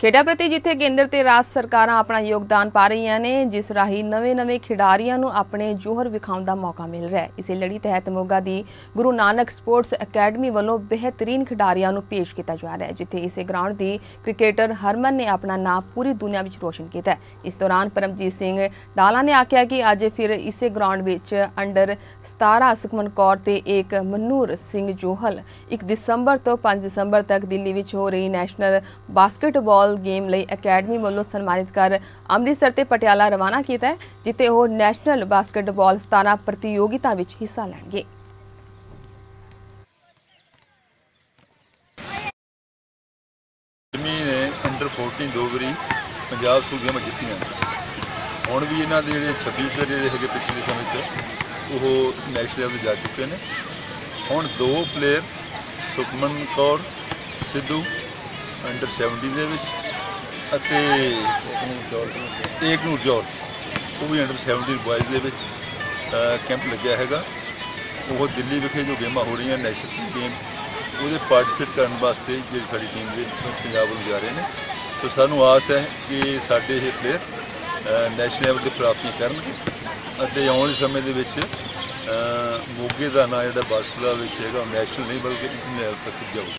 ਖੇਡਾਂ ਪ੍ਰਤੀ ਜਿੱਥੇ ਕੇਂਦਰ ਤੇ ਰਾਜ ਸਰਕਾਰਾਂ ਆਪਣਾ ਯੋਗਦਾਨ ਪਾ ਰਹੀਆਂ ਨੇ, ਜਿਸ ਰਾਹੀਂ ਨਵੇਂ-ਨਵੇਂ ਖਿਡਾਰੀਆਂ ਨੂੰ ਆਪਣੇ ਜੋਹਰ ਵਿਖਾਉਣ ਦਾ ਮੌਕਾ ਮਿਲ ਰਿਹਾ ਹੈ। ਇਸੇ ਲੜੀ ਤਹਿਤ ਮੋਗਾ ਦੀ ਗੁਰੂ ਨਾਨਕ ਸਪੋਰਟਸ ਅਕੈਡਮੀ ਵੱਲੋਂ ਬਿਹਤਰੀਨ ਖਿਡਾਰੀਆਂ ਨੂੰ ਪੇਸ਼ ਕੀਤਾ ਜਾ ਰਿਹਾ ਹੈ, ਜਿੱਥੇ ਇਸੇ ਗਰਾਊਂਡ ਦੀ ਕ੍ਰਿਕਟਰ ਹਰਮਨ ਨੇ ਆਪਣਾ ਨਾਮ ਪੂਰੀ ਦੁਨੀਆ ਵਿੱਚ ਰੋਸ਼ਨ ਕੀਤਾ ਹੈ। ਇਸ ਦੌਰਾਨ ਪਰਮਜੀਤ ਸਿੰਘ ਡਾਲਾ ਨੇ ਆਖਿਆ ਕਿ ਅੱਜ ਫਿਰ ਇਸੇ ਗਰਾਊਂਡ ਵਿੱਚ ਅੰਡਰ 17 ਸੁਖਮਨ ਕੌਰ ਤੇ ਇੱਕ ਮਨੂਰ ਸਿੰਘ ਜੋਹਲ 1 ਦਸੰਬਰ ਤੋਂ 5 ਦਸੰਬਰ ਤੱਕ ਦਿੱਲੀ ਵਿੱਚ ਹੋ ਰਹੀ ਨੈਸ਼ਨਲ ਬਾਸਕਟਬਾਲ गेम ਲਈ ਅਕੈਡਮੀ ਵੱਲੋਂ ਸਨਮਾਨਿਤ ਕਰ ਅੰਮ੍ਰਿਤਸਰ ਤੇ ਪਟਿਆਲਾ ਰਵਾਨਾ ਕੀਤਾ ਹੈ, ਜਿੱਥੇ ਉਹ ਨੈਸ਼ਨਲ ਬਾਸਕਟਬਾਲ 17 ਪ੍ਰਤੀਯੋਗਿਤਾ ਵਿੱਚ ਹਿੱਸਾ ਲੈਣਗੇ। ਅਕੈਡਮੀ ਨੇ ਅੰਡਰ 14 ਦੋਗਰੀ ਪੰਜਾਬ ਸੂਬੇ ਵਿੱਚ ਜਿੱਤੀਆਂ। ਹੁਣ ਵੀ ਇਹਨਾਂ ਦੇ ਜਿਹੜੇ 26 ਦੇ ਜਿਹੜੇ ਹੈਗੇ ਪਿਛਲੇ ਸਮੇਂ ਤੇ ਉਹ ਨੈਸ਼ਨਲ ਤੇ ਜਾ ਚੁੱਕੇ ਨੇ। ਹੁਣ 2 ਪਲੇਅਰ ਸੁਖਮਨ ਕੌਰ ਸਿੱਧੂ अंडर 70 ਦੇ ਵਿੱਚ ਅਤੇ ਏਕਨੂਰ ਜੌਲ ਉਹ ਵੀ ਅੰਡਰ 70 ਬॉयज़ ਦੇ ਵਿੱਚ ਕੈਂਪ ਲੱਗਿਆ ਹੈਗਾ। ਉਹ ਦਿੱਲੀ ਵਿਖੇ ਜੋ ਗੇਮਾਂ ਹੋ ਰਹੀਆਂ ਨੈਸ਼ਨਲ ਗੇਮਸ ਉਹਦੇ ਪਾਰਟੀਸਪੇਟ ਕਰਨ ਵਾਸਤੇ ਜਿਹੜੀ ਸਾਡੀ ਟੀਮ ਦੇ ਪੰਜਾਬ ਵੱਲ ਜਾ ਰਹੇ ਨੇ, ਤਾਂ ਸਾਨੂੰ ਆਸ ਹੈ ਕਿ ਸਾਡੇ ਇਹ ਪਲੇਅਰ ਨੈਸ਼ਨਲ ਲੈਵਲ 'ਤੇ ਪ੍ਰਾਪਤੀਆਂ ਕਰਨਗੇ ਅਤੇ ਆਉਣ ਵਾਲੇ ਸਮੇਂ ਦੇ ਵਿੱਚ ਮੋਗੇ ਦਾ ਨਾਂ ਜਿਹੜਾ ਬਾਸਕਟਬਾਲ ਵਿੱਚ ਹੈਗਾ ਨੈਸ਼ਨਲ ਨਹੀਂ ਬਲਕਿ ਇੰਟਰਨੈਸ਼ਨਲ ਤੱਕ ਜਾਊਗਾ।